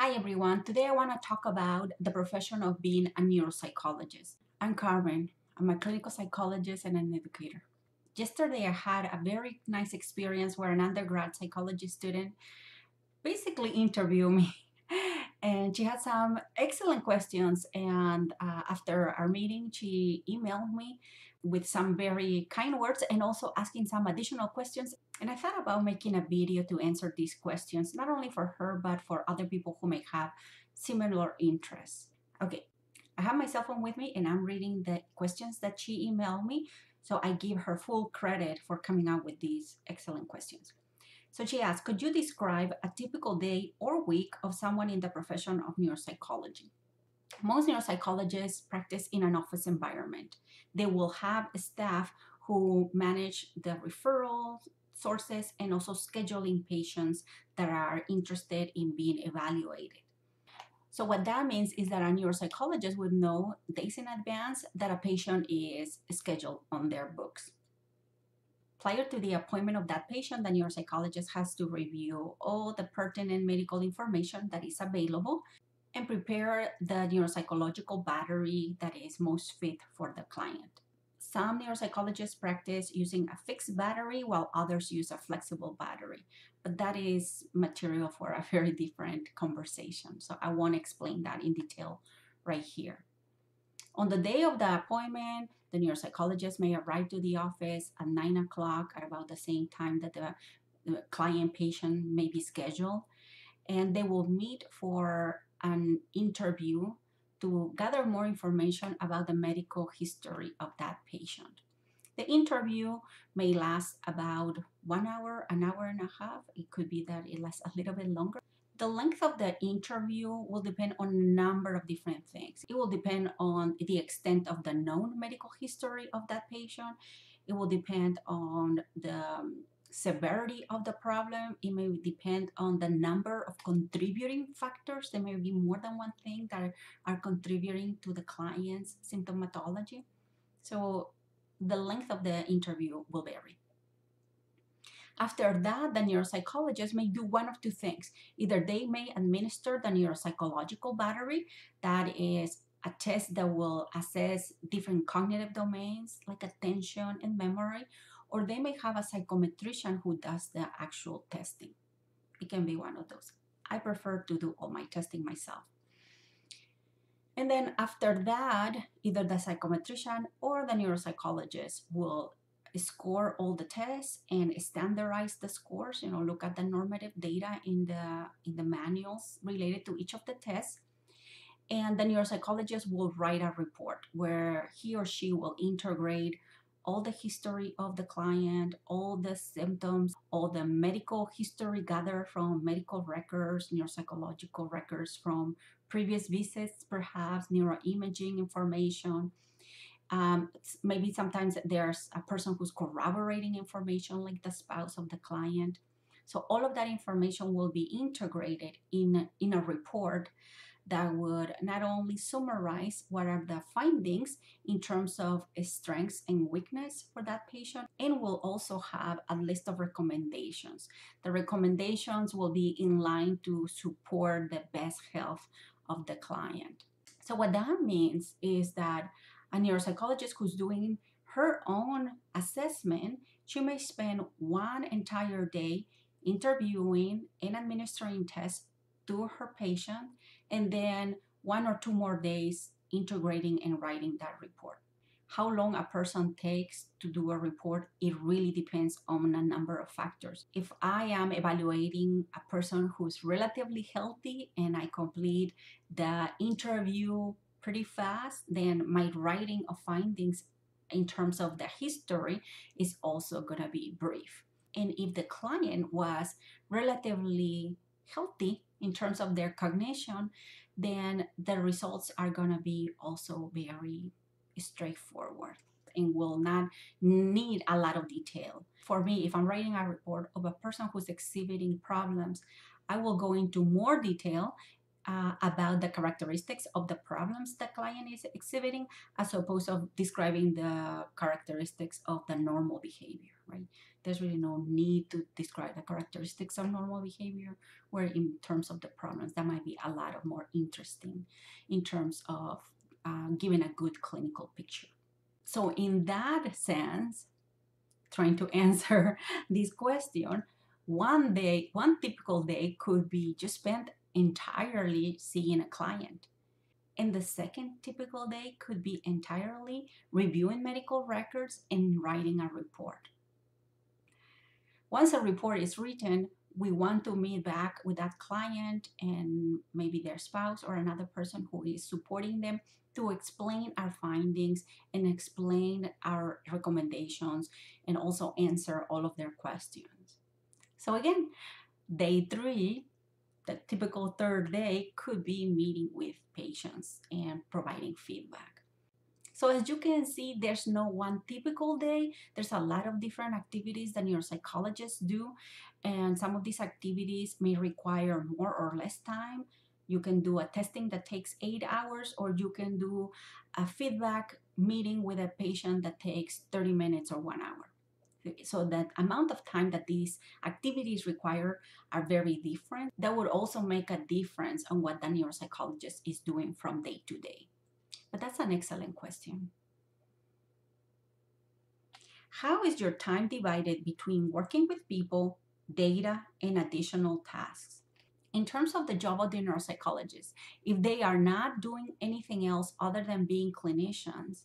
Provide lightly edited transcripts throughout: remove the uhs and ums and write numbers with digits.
Hi everyone, today I want to talk about the profession of being a neuropsychologist. I'm Carmen, I'm a clinical psychologist and an educator. Yesterday I had a very nice experience where an undergrad psychology student basically interviewed me and she had some excellent questions, and after our meeting she emailed me with some very kind words and also asking some additional questions. And I thought about making a video to answer these questions, not only for her, but for other people who may have similar interests. Okay, I have my cell phone with me and I'm reading the questions that she emailed me, so I give her full credit for coming out with these excellent questions. So she asked, could you describe a typical day or week of someone in the profession of neuropsychology? Most neuropsychologists practice in an office environment. They will have staff who manage the referrals, sources, and also scheduling patients that are interested in being evaluated. So what that means is that a neuropsychologist would know days in advance that a patient is scheduled on their books. Prior to the appointment of that patient, the neuropsychologist has to review all the pertinent medical information that is available and prepare the neuropsychological battery that is most fit for the client. Some neuropsychologists practice using a fixed battery while others use a flexible battery, but that is material for a very different conversation, so I won't explain that in detail right here. On the day of the appointment, the neuropsychologist may arrive to the office at 9 o'clock at about the same time that the client patient may be scheduled, and they will meet for an interview to gather more information about the medical history of that patient. The interview may last about 1 hour, an hour and a half. It could be that it lasts a little bit longer. The length of the interview will depend on a number of different things. It will depend on the extent of the known medical history of that patient. It will depend on the severity of the problem. It may depend on the number of contributing factors. There may be more than one thing that are contributing to the client's symptomatology. So the length of the interview will vary. After that, the neuropsychologist may do one of two things. Either they may administer the neuropsychological battery, that is a test that will assess different cognitive domains like attention and memory, or they may have a psychometrician who does the actual testing. It can be one of those. I prefer to do all my testing myself. And then after that, either the psychometrician or the neuropsychologist will score all the tests and standardize the scores, you know, look at the normative data in the manuals related to each of the tests. And the neuropsychologist will write a report where he or she will integrate all the history of the client, all the symptoms, all the medical history gathered from medical records, neuropsychological records from previous visits, perhaps neuroimaging information. Maybe sometimes there's a person who's corroborating information like the spouse of the client. So all of that information will be integrated in a report that would not only summarize what are the findings in terms of strengths and weakness for that patient, and will also have a list of recommendations. The recommendations will be in line to support the best health of the client. So what that means is that a neuropsychologist who's doing her own assessment, she may spend one entire day interviewing and administering tests to her patient, and then 1 or 2 more days integrating and writing that report. How long a person takes to do a report, it really depends on a number of factors. If I am evaluating a person who's relatively healthy and I complete the interview pretty fast, then my writing of findings in terms of the history is also gonna be brief. And if the client was relatively healthy in terms of their cognition, then the results are going to be also very straightforward and will not need a lot of detail. For me, if I'm writing a report of a person who's exhibiting problems, I will go into more detail about the characteristics of the problems the client is exhibiting, as opposed to describing the characteristics of the normal behavior, right? There's really no need to describe the characteristics of normal behavior, where in terms of the problems, that might be a lot of more interesting in terms of giving a good clinical picture. So in that sense, trying to answer this question, one typical day could be just spent entirely seeing a client. And the second typical day could be entirely reviewing medical records and writing a report. Once a report is written, we want to meet back with that client and maybe their spouse or another person who is supporting them to explain our findings and explain our recommendations and also answer all of their questions. So again, day three, the typical third day, could be meeting with patients and providing feedback. So as you can see, there's no one typical day. There's a lot of different activities that neuropsychologists do, and some of these activities may require more or less time. You can do a testing that takes 8 hours, or you can do a feedback meeting with a patient that takes 30 minutes or 1 hour. So that amount of time that these activities require are very different. That would also make a difference on what the neuropsychologist is doing from day to day. But that's an excellent question. How is your time divided between working with people, data, and additional tasks? In terms of the job of the neuropsychologist, if they are not doing anything else other than being clinicians,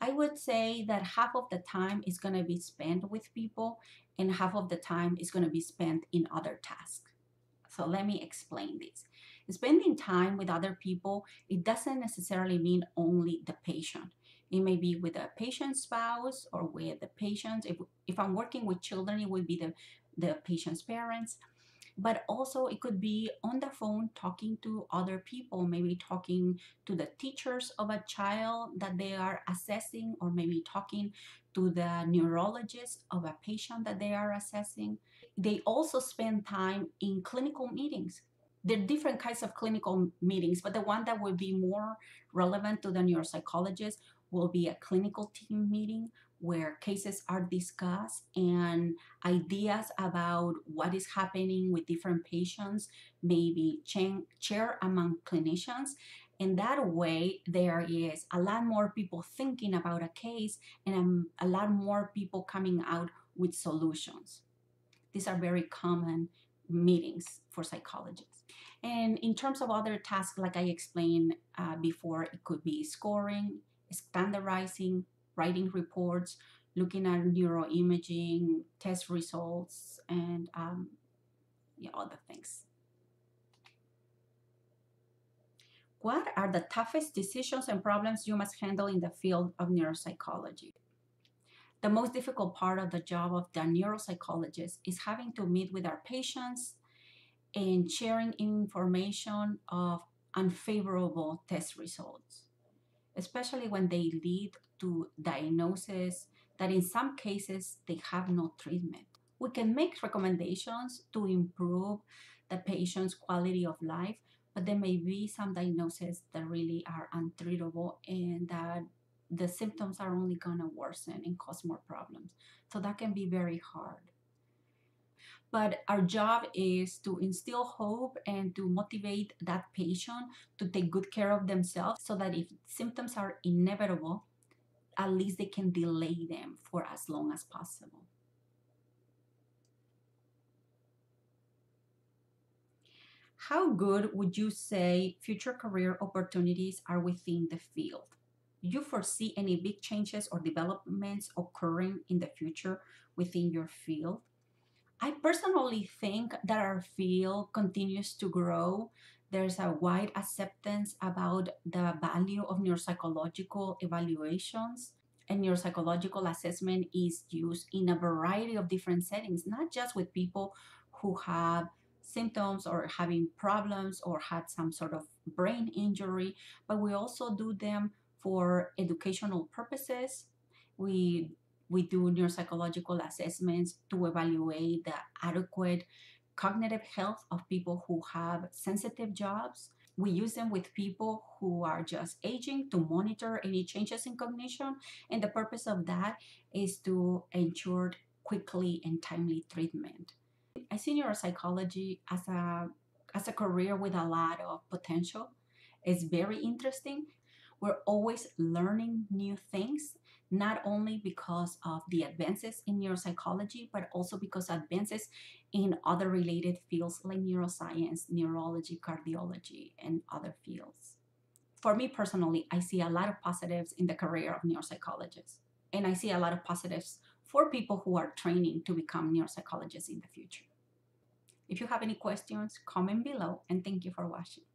I would say that half of the time is going to be spent with people and half of the time is going to be spent in other tasks. So let me explain this. Spending time with other people, it doesn't necessarily mean only the patient. It may be with a patient's spouse or with the patients. If I'm working with children, it would be the patient's parents. But also it could be on the phone talking to other people, maybe talking to the teachers of a child that they are assessing, or maybe talking to the neurologist of a patient that they are assessing. They also spend time in clinical meetings. There are different kinds of clinical meetings, but the one that would be more relevant to the neuropsychologist will be a clinical team meeting, where cases are discussed and ideas about what is happening with different patients maybe share among clinicians. And that way, there is a lot more people thinking about a case and a lot more people coming out with solutions. These are very common meetings for psychologists. And in terms of other tasks, like I explained before, it could be scoring, standardizing, writing reports, looking at neuroimaging, test results, and other things. What are the toughest decisions and problems you must handle in the field of neuropsychology? The most difficult part of the job of the neuropsychologist is having to meet with our patients and sharing information of unfavorable test results, especially when they lead to diagnoses that in some cases they have no treatment. We can make recommendations to improve the patient's quality of life, but there may be some diagnoses that really are untreatable and that the symptoms are only gonna worsen and cause more problems. So that can be very hard. But our job is to instill hope and to motivate that patient to take good care of themselves so that if symptoms are inevitable, at least they can delay them for as long as possible. How good would you say future career opportunities are within the field? Do you foresee any big changes or developments occurring in the future within your field? I personally think that our field continues to grow. There's a wide acceptance about the value of neuropsychological evaluations, and neuropsychological assessment is used in a variety of different settings, not just with people who have symptoms or having problems or had some sort of brain injury, but we also do them for educational purposes. We do neuropsychological assessments to evaluate the adequate cognitive health of people who have sensitive jobs. We use them with people who are just aging to monitor any changes in cognition. And the purpose of that is to ensure quickly and timely treatment. I see neuropsychology as a career with a lot of potential. It's very interesting. We're always learning new things, not only because of the advances in neuropsychology, but also because advances in other related fields like neuroscience, neurology, cardiology, and other fields. For me personally, I see a lot of positives in the career of neuropsychologists, and I see a lot of positives for people who are training to become neuropsychologists in the future. If you have any questions, comment below, and thank you for watching.